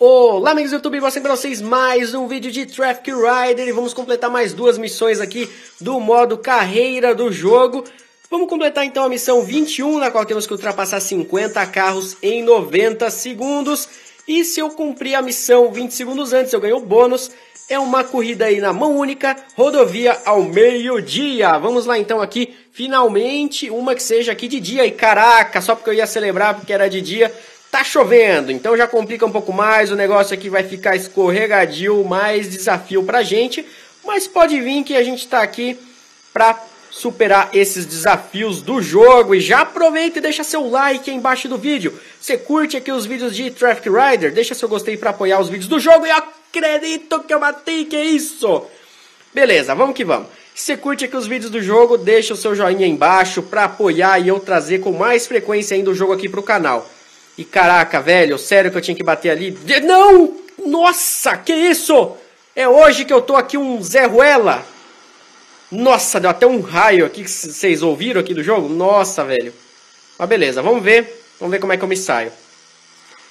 Olá amigos do YouTube, vou sempre pra vocês mais um vídeo de Traffic Rider e vamos completar mais duas missões aqui do modo carreira do jogo. Vamos completar então a missão 21, na qual temos que ultrapassar 50 carros em 90 segundos. E se eu cumprir a missão 20 segundos antes, eu ganho o bônus. É uma corrida aí na mão única, rodovia ao meio-dia. Vamos lá então aqui, finalmente uma que seja aqui de dia. E caraca, só porque eu ia celebrar porque era de dia... Tá chovendo, então já complica um pouco mais, o negócio aqui vai ficar escorregadio, mais desafio pra gente, mas pode vir que a gente tá aqui pra superar esses desafios do jogo. E já aproveita e deixa seu like aí embaixo do vídeo, você curte aqui os vídeos de Traffic Rider, deixa seu gostei pra apoiar os vídeos do jogo e eu acredito que eu matei, que é isso? Beleza, vamos que vamos. Se você curte aqui os vídeos do jogo, deixa o seu joinha aí embaixo pra apoiar e eu trazer com mais frequência ainda o jogo aqui pro canal. E caraca, velho, sério que eu tinha que bater ali? Não! Nossa, que isso? É hoje que eu tô aqui um Zé Ruela? Nossa, deu até um raio aqui, que vocês ouviram aqui do jogo? Nossa, velho. Mas beleza, vamos ver como é que eu me saio.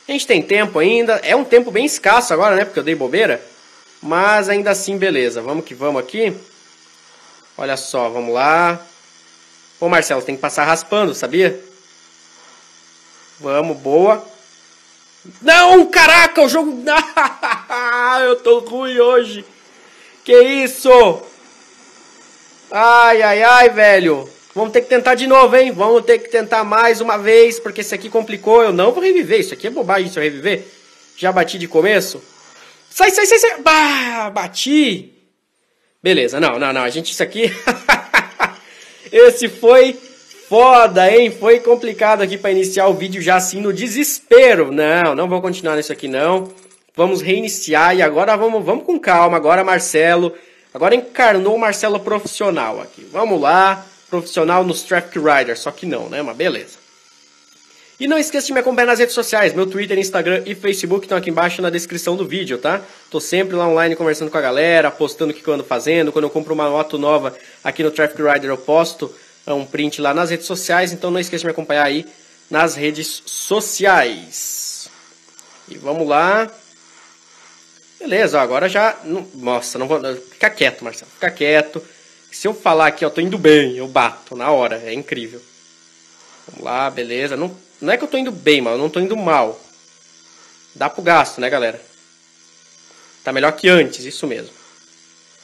A gente tem tempo ainda, é um tempo bem escasso agora, né, porque eu dei bobeira. Mas ainda assim, beleza, vamos que vamos aqui. Olha só, vamos lá. Ô Marcelo, tem que passar raspando, sabia? Vamos, boa. Não, caraca, o jogo... Eu tô ruim hoje. Que isso? Ai, ai, ai, velho. Vamos ter que tentar de novo, hein? Vamos ter que tentar mais uma vez, porque isso aqui complicou. Eu não vou reviver. Isso aqui é bobagem se eu reviver. Já bati de começo. Sai, sai, sai, sai. Bah, bati. Beleza, não. A gente, isso aqui... Esse foi... Foda, hein? Foi complicado aqui para iniciar o vídeo já assim no desespero. Não vou continuar nisso aqui não. Vamos reiniciar e agora vamos com calma. Agora Marcelo, agora encarnou o Marcelo profissional aqui. Vamos lá, profissional nos Traffic Rider, só que não, né? Mas beleza. E não esqueça de me acompanhar nas redes sociais. Meu Twitter, Instagram e Facebook estão aqui embaixo na descrição do vídeo, tá? Tô sempre lá online conversando com a galera, postando o que eu ando fazendo. Quando eu compro uma moto nova aqui no Traffic Rider eu posto um print lá nas redes sociais, então não esqueça de me acompanhar aí nas redes sociais. E vamos lá. Beleza, ó, agora já... Nossa, não vou... Fica quieto, Marcelo, fica quieto. Se eu falar aqui, ó, tô indo bem, eu bato na hora, é incrível. Vamos lá, beleza. Não é que eu tô indo bem, mas eu não tô indo mal. Dá pro gasto, né, galera? Tá melhor que antes, isso mesmo.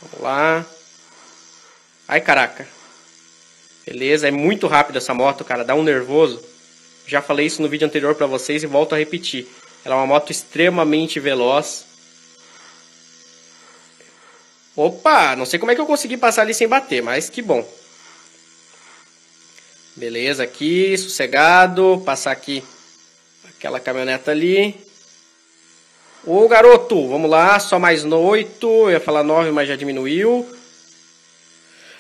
Vamos lá. Ai, caraca. Beleza, é muito rápido essa moto, cara, dá um nervoso. Já falei isso no vídeo anterior pra vocês e volto a repetir. Ela é uma moto extremamente veloz. Opa, não sei como é que eu consegui passar ali sem bater, mas que bom. Beleza, aqui, sossegado. Passar aqui aquela caminhoneta ali. Ô, garoto, vamos lá, só mais 8. Eu ia falar 9, mas já diminuiu.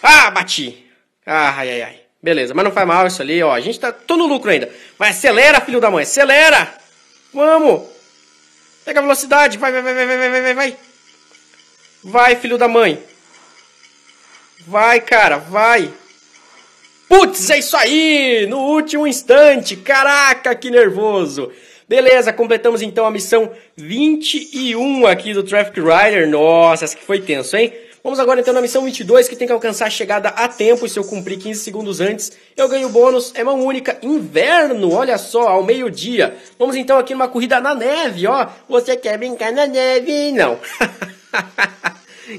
Ah, bati! Ai, ai, ai. Beleza, mas não faz mal isso ali, ó. A gente tá... Tô no lucro ainda. Vai, acelera, filho da mãe. Acelera! Vamos! Pega a velocidade. Vai. Vai, filho da mãe. Vai, cara. Vai. Putz, é isso aí! No último instante. Caraca, que nervoso. Beleza, completamos então a missão 21 aqui do Traffic Rider. Nossa, essa que foi tenso, hein? Vamos agora então na missão 22, que tem que alcançar a chegada a tempo. E se eu cumprir 15 segundos antes, eu ganho o bônus. É mão única, inverno, olha só, ao meio-dia. Vamos então aqui numa corrida na neve, ó. Você quer brincar na neve? Não.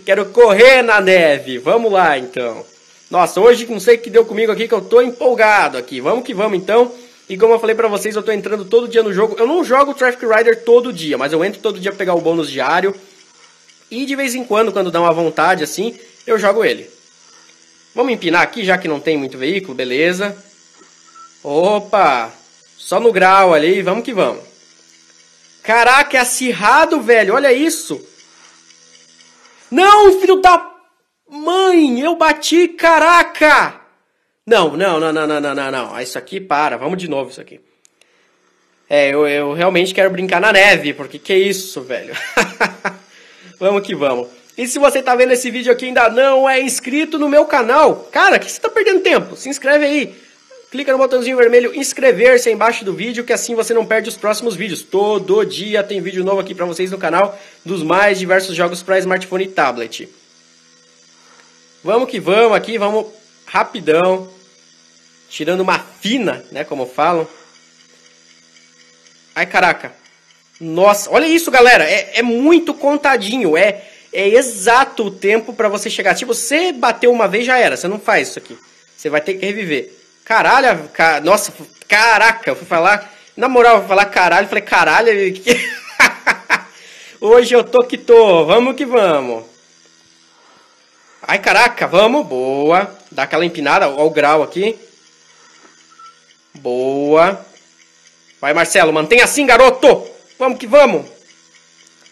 Quero correr na neve. Vamos lá então. Nossa, hoje não sei o que deu comigo aqui, que eu tô empolgado aqui. Vamos que vamos então. E como eu falei pra vocês, eu tô entrando todo dia no jogo. Eu não jogo o Traffic Rider todo dia, mas eu entro todo dia pra pegar o bônus diário. E de vez em quando, quando dá uma vontade assim, eu jogo ele. Vamos empinar aqui, já que não tem muito veículo, beleza. Opa! Só no grau ali, vamos que vamos. Caraca, é acirrado, velho, olha isso. Não, filho da mãe, eu bati, caraca! Não. Isso aqui, para, vamos de novo isso aqui. É, eu realmente quero brincar na neve, porque que isso, velho? Vamos que vamos. E se você tá vendo esse vídeo aqui e ainda não é inscrito no meu canal, cara, que você tá perdendo tempo? Se inscreve aí. clica no botãozinho vermelho inscrever-se aí embaixo do vídeo, que assim você não perde os próximos vídeos. Todo dia tem vídeo novo aqui para vocês no canal, dos mais diversos jogos para smartphone e tablet. Vamos que vamos aqui, vamos rapidão, tirando uma fina, né, como falam. Ai, caraca. Nossa, olha isso, galera. É muito contadinho. É exato o tempo pra você chegar. Tipo, você bateu uma vez, já era. Você não faz isso aqui. Você vai ter que reviver. Caralho, nossa, caraca. Eu fui falar... Na moral, eu fui falar caralho. Falei, caralho... Hoje eu tô que tô. Vamos que vamos. Ai, caraca. Vamos. Boa. Dá aquela empinada. Ó o grau aqui. Boa. Vai, Marcelo, mantém assim, garoto! Vamos que vamos!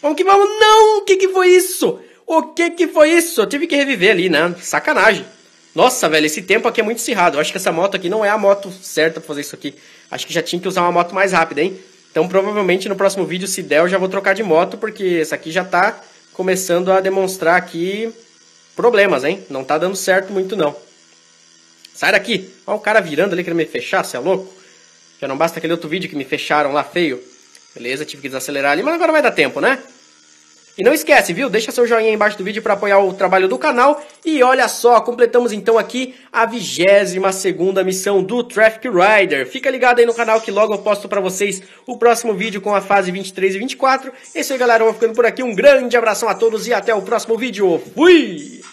Vamos que vamos! Não! O que foi isso? O que foi isso? Eu tive que reviver ali, né? Sacanagem! Nossa, velho, esse tempo aqui é muito cerrado. Eu acho que essa moto aqui não é a moto certa pra fazer isso aqui. Acho que já tinha que usar uma moto mais rápida, hein? Então, provavelmente, no próximo vídeo, se der, eu já vou trocar de moto, porque essa aqui já tá começando a demonstrar aqui problemas, hein? Não tá dando certo muito, não. Sai daqui! Olha o cara virando ali, querendo me fechar, você é louco? Já não basta aquele outro vídeo que me fecharam lá feio. Beleza, tive que desacelerar ali, mas agora vai dar tempo, né? E não esquece, viu? Deixa seu joinha aí embaixo do vídeo para apoiar o trabalho do canal. E olha só, completamos então aqui a 22ª missão do Traffic Rider. Fica ligado aí no canal que logo eu posto para vocês o próximo vídeo com a fase 23 e 24. É isso aí, galera. Eu vou ficando por aqui. Um grande abração a todos e até o próximo vídeo. Fui!